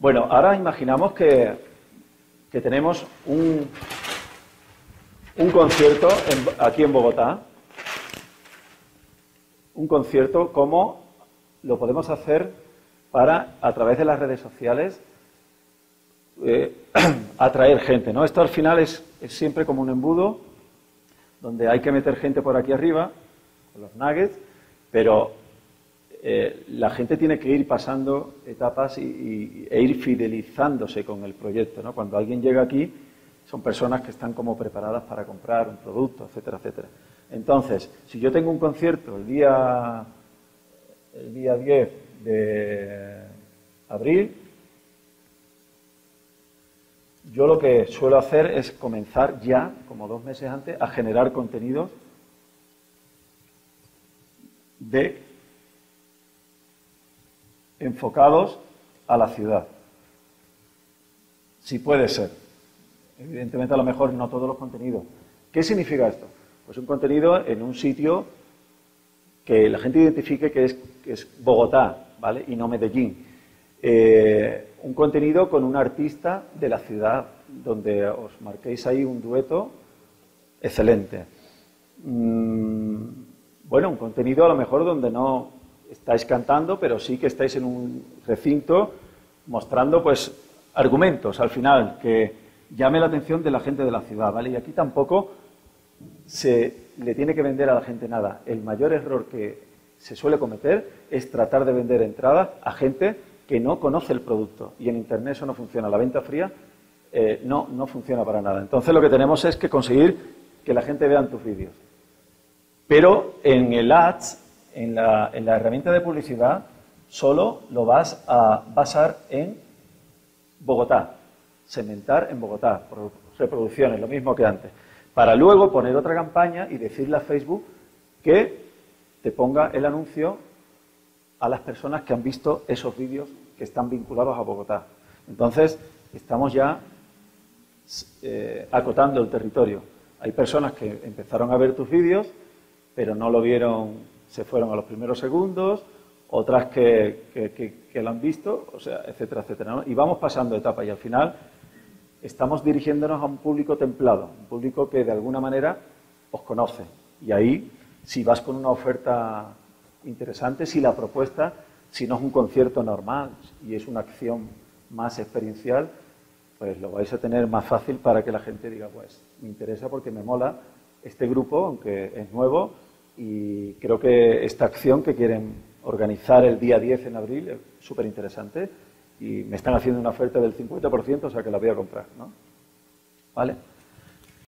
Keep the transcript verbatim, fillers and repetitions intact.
Bueno, ahora imaginamos que, que tenemos un, un concierto en, aquí en Bogotá. Un concierto como lo podemos hacer para, a través de las redes sociales, eh, atraer gente, ¿no? Esto al final es, es siempre como un embudo donde hay que meter gente por aquí arriba, con los nuggets, pero eh, la gente tiene que ir pasando etapas y, y, e ir fidelizándose con el proyecto, ¿no? Cuando alguien llega aquí, son personas que están como preparadas para comprar un producto, etcétera, etcétera. Entonces, si yo tengo un concierto el día, el día diez de abril, yo lo que suelo hacer es comenzar ya, como dos meses antes, a generar contenidos de enfocados a la ciudad. Si puede ser. Evidentemente, a lo mejor no todos los contenidos. ¿Qué significa esto? Pues un contenido en un sitio que la gente identifique que es, que es Bogotá, ¿vale? Y no Medellín. Eh, un contenido con un artista de la ciudad, donde os marquéis ahí un dueto excelente. Mm, bueno, un contenido a lo mejor donde no estáis cantando, pero sí que estáis en un recinto mostrando pues argumentos al final, que llame la atención de la gente de la ciudad, ¿vale? Y aquí tampoco se le tiene que vender a la gente nada. El mayor error que se suele cometer es tratar de vender entradas a gente que no conoce el producto, y en Internet eso no funciona. La venta fría eh, no, no funciona para nada. Entonces lo que tenemos es que conseguir que la gente vea tus vídeos. Pero en el Ads, en la, en la herramienta de publicidad, solo lo vas a basar en Bogotá, segmentar en Bogotá, reproducciones, lo mismo que antes, para luego poner otra campaña y decirle a Facebook que te ponga el anuncio a las personas que han visto esos vídeos que están vinculados a Bogotá. Entonces, estamos ya eh, acotando el territorio. Hay personas que empezaron a ver tus vídeos, pero no lo vieron, se fueron a los primeros segundos, otras que, que, que, que lo han visto, o sea, etcétera, etcétera, ¿no? Y vamos pasando etapas y al final estamos dirigiéndonos a un público templado, un público que de alguna manera os conoce. Y ahí, si vas con una oferta interesante, si la propuesta, si no es un concierto normal y es una acción más experiencial, pues lo vais a tener más fácil para que la gente diga, pues me interesa porque me mola este grupo, aunque es nuevo, y creo que esta acción que quieren organizar el día diez en abril es súper interesante y me están haciendo una oferta del cincuenta por ciento, o sea que la voy a comprar, ¿no? ¿Vale?